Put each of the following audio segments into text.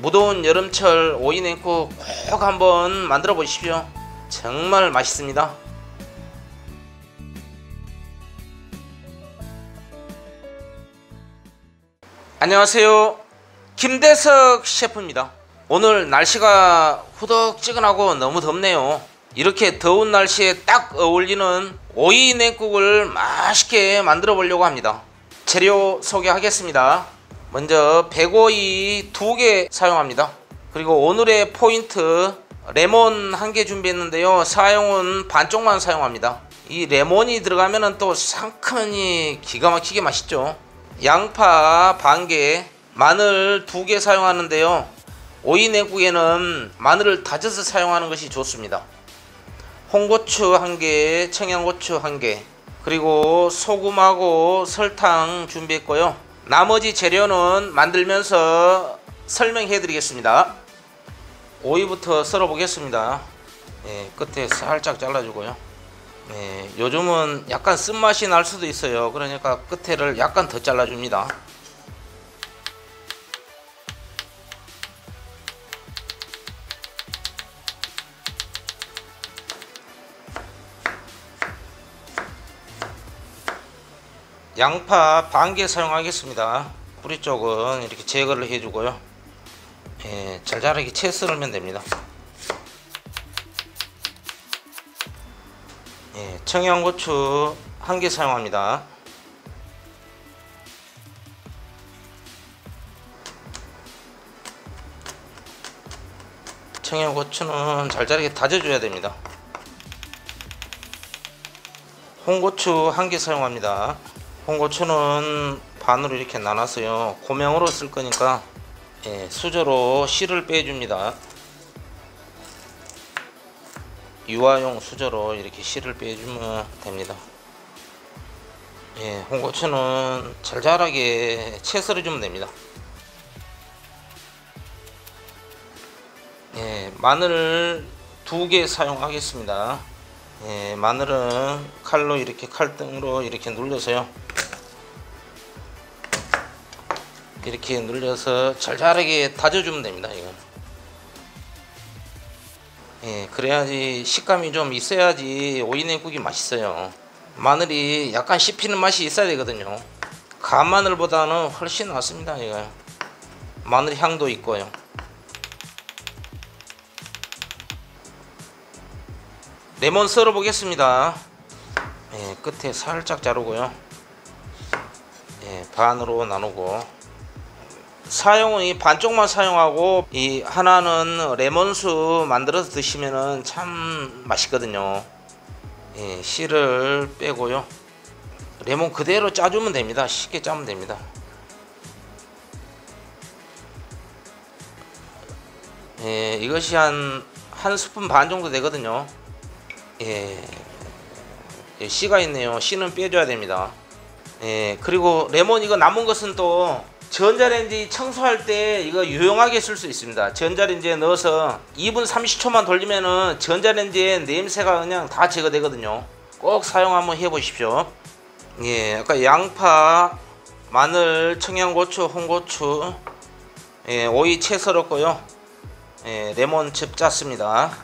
무더운 여름철 오이 냉국 꼭 한번 만들어 보십시오. 정말 맛있습니다. 안녕하세요, 김대석 셰프입니다. 오늘 날씨가 후덥지근하고 너무 덥네요. 이렇게 더운 날씨에 딱 어울리는 오이 냉국을 맛있게 만들어 보려고 합니다. 재료 소개하겠습니다. 먼저 백오이 2개 사용합니다. 그리고 오늘의 포인트, 레몬 1개 준비했는데요, 사용은 반쪽만 사용합니다. 이 레몬이 들어가면 또 상큼하니 기가 막히게 맛있죠. 양파 1개, 마늘 2개 사용하는데요, 오이 냉국에는 마늘을 다져서 사용하는 것이 좋습니다. 홍고추 1개, 청양고추 1개, 그리고 소금하고 설탕 준비했고요. 나머지 재료는 만들면서 설명해 드리겠습니다. 오이부터 썰어 보겠습니다. 예, 끝에 살짝 잘라주고요. 예, 요즘은 약간 쓴맛이 날 수도 있어요. 그러니까 끝에를 약간 더 잘라줍니다. 양파 1개 사용하겠습니다. 뿌리 쪽은 이렇게 제거를 해주고요. 예, 잘 자르게 채 썰으면 됩니다. 예, 청양고추 1개 사용합니다. 청양고추는 잘 자르게 다져줘야 됩니다. 홍고추 1개 사용합니다. 홍고추는 반으로 이렇게 나눴어요. 고명으로 쓸 거니까, 예, 수저로 씨를 빼줍니다. 유아용 수저로 이렇게 씨를 빼주면 됩니다. 예, 홍고추는 잘 자라게 채 썰어주면 됩니다. 예, 마늘 2개 사용하겠습니다. 예, 마늘은 칼로 이렇게 칼등으로 이렇게 눌러서요. 이렇게 눌려서 잘 자르게 다져주면 됩니다. 이건, 예, 그래야지 식감이 좀 있어야지 오이 냉국이 맛있어요. 마늘이 약간 씹히는 맛이 있어야 되거든요. 간마늘보다는 훨씬 낫습니다. 이거 마늘 향도 있고요. 레몬 썰어 보겠습니다. 예, 끝에 살짝 자르고요. 예, 반으로 나누고, 사용은 이 반쪽만 사용하고 이 하나는 레몬수 만들어서 드시면은 참 맛있거든요. 예, 씨를 빼고요. 레몬 그대로 짜주면 됩니다. 쉽게 짜면 됩니다. 예, 이것이 한 스푼 반 정도 되거든요. 예, 씨가 있네요. 씨는 빼줘야 됩니다. 예, 그리고 레몬 이거 남은 것은 또 전자레인지 청소할 때 이거 유용하게 쓸 수 있습니다. 전자레인지에 넣어서 2분 30초만 돌리면은 전자레인지에 냄새가 그냥 다 제거되거든요. 꼭 사용 한번 해보십시오. 예, 아까 양파, 마늘, 청양고추, 홍고추, 예, 오이 채 썰었고요. 예, 레몬 즙 짰습니다.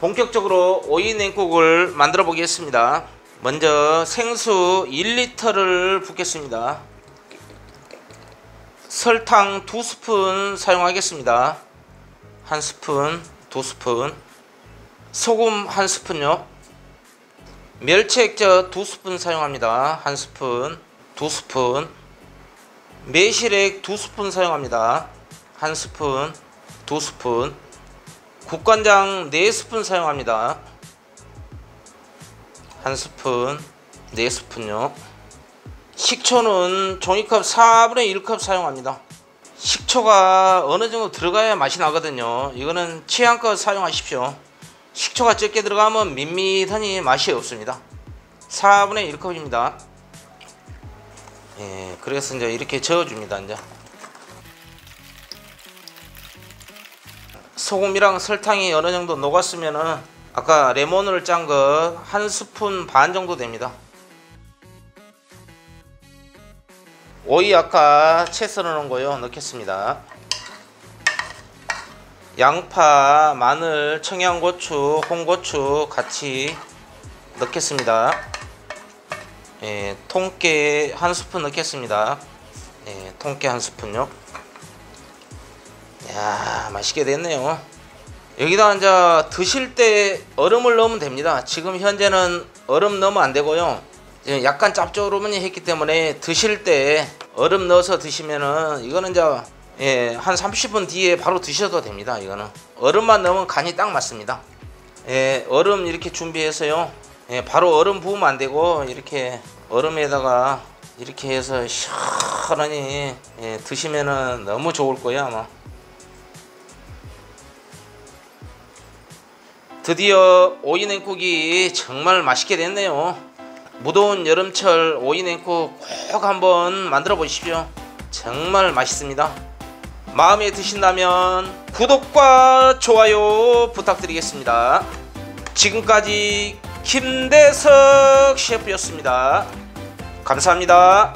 본격적으로 오이 냉국을 만들어 보겠습니다. 먼저 생수 1리터를 붓겠습니다. 설탕 2스푼 사용하겠습니다. 1스푼, 2스푼, 소금 1스푼요. 멸치액젓 2스푼 사용합니다. 1스푼, 2스푼, 매실액 2스푼 사용합니다. 1스푼, 2스푼, 국간장 4스푼 사용합니다. 1스푼, 4스푼요. 식초는 종이컵 4분의 1컵 사용합니다. 식초가 어느정도 들어가야 맛이 나거든요. 이거는 취향껏 사용하십시오. 식초가 적게 들어가면 밋밋하니 맛이 없습니다. 4분의 1컵입니다. 예, 그래서 이제 이렇게 저어줍니다. 이제 소금이랑 설탕이 어느정도 녹았으면은 아까 레몬을 짠 거 1스푼 반 정도 됩니다. 오이 아까 채 썰어 놓은 거요, 넣겠습니다. 양파, 마늘, 청양고추, 홍고추 같이 넣겠습니다. 예, 통깨 한 스푼 넣겠습니다. 예, 통깨 한 스푼요. 이야, 맛있게 됐네요. 여기다 이제 드실 때 얼음을 넣으면 됩니다. 지금 현재는 얼음 넣으면 안 되고요. 약간 짭조름이 했기 때문에 드실 때 얼음 넣어서 드시면은 이거는 이제 예, 한 30분 뒤에 바로 드셔도 됩니다. 이거는 얼음만 넣으면 간이 딱 맞습니다. 예, 얼음 이렇게 준비해서요. 예, 바로 얼음 부으면 안 되고 이렇게 얼음에다가 이렇게 해서 시원하니 예, 드시면은 너무 좋을 거예요 아마. 드디어 오이 냉국이 정말 맛있게 됐네요. 무더운 여름철 오이 냉국 꼭 한번 만들어 보십시오. 정말 맛있습니다. 마음에 드신다면 구독과 좋아요 부탁드리겠습니다. 지금까지 김대석 셰프였습니다. 감사합니다.